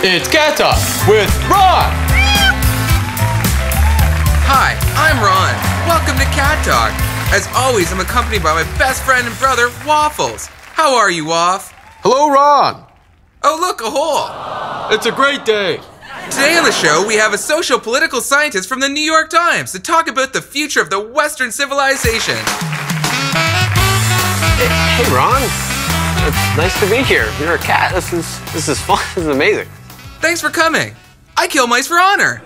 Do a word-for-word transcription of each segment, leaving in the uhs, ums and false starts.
It's Cat Talk with Ron! Hi, I'm Ron. Welcome to Cat Talk. As always, I'm accompanied by my best friend and brother, Waffles. How are you, Waff? Hello, Ron. Oh, look, a hole. It's a great day. Today on the show, we have a social political scientist from the New York Times to talk about the future of the Western civilization. Hey, hey Ron. It's nice to be here. You're a cat. This is this is fun. This is amazing. Thanks for coming. I kill mice for honor.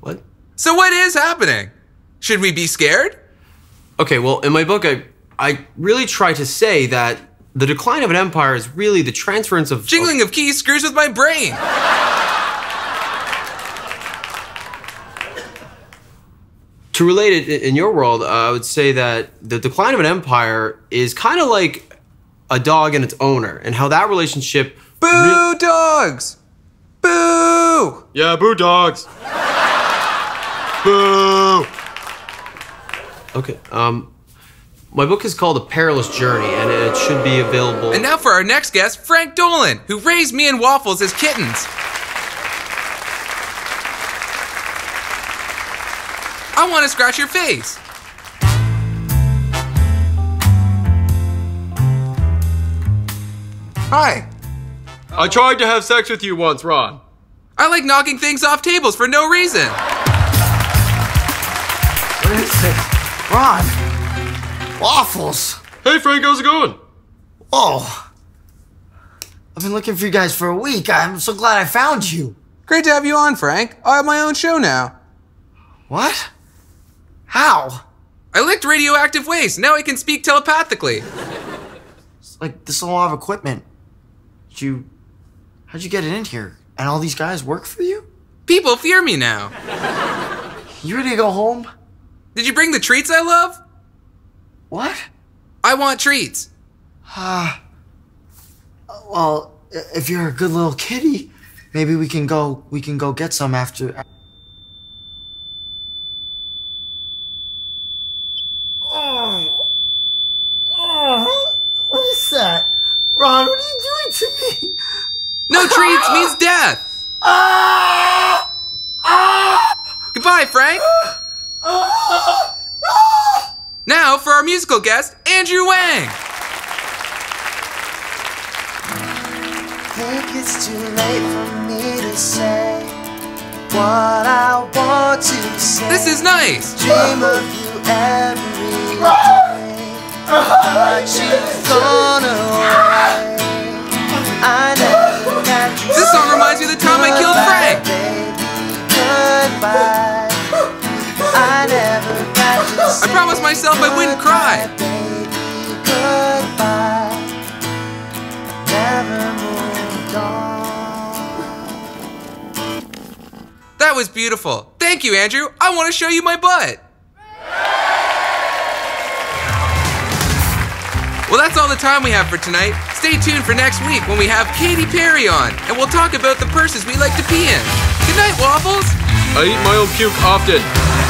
What? So what is happening? Should we be scared? Okay, well, in my book, I I really try to say that the decline of an empire is really the transference of... Jingling of, of keys screws with my brain. To relate it, in your world, uh, I would say that the decline of an empire is kind of like a dog and its owner, and how that relationship... Boo dogs! Boo! Yeah, boo dogs. Boo! Okay, um, my book is called A Perilous Journey, and it should be available... And now for our next guest, Frank Dolan, who raised me and Waffles as kittens. I want to scratch your face. Hi. I tried to have sex with you once, Ron. I like knocking things off tables for no reason. What is this? Ron. Waffles. Hey, Frank, how's it going? Oh. I've been looking for you guys for a week. I'm so glad I found you. Great to have you on, Frank. I have my own show now. What? How? I licked radioactive waste. Now I can speak telepathically. It's like this whole lot of equipment. Did you... How'd you get it in here? And all these guys work for you? People fear me now. You ready to go home? Did you bring the treats I love? What? I want treats. Ah. Uh, well, if you're a good little kitty, maybe we can go. We can go get some after. Ron, what are you doing to me? No treats means death. Ah! Ah! Goodbye, Frank. Ah! Ah! Ah! Now for our musical guest, Andrew Huang. I think it's too late for me to say what I want to say. This is nice. Dream of you every day. But you've gone away. This song reminds me of the time I killed Frank. I promised myself I wouldn't cry. That was beautiful. Thank you, Andrew. I want to show you my butt. Well, that's all the time we have for tonight. Stay tuned for next week when we have Katy Perry on, and we'll talk about the purses we like to pee in. Good night, Waffles. I eat my own puke often.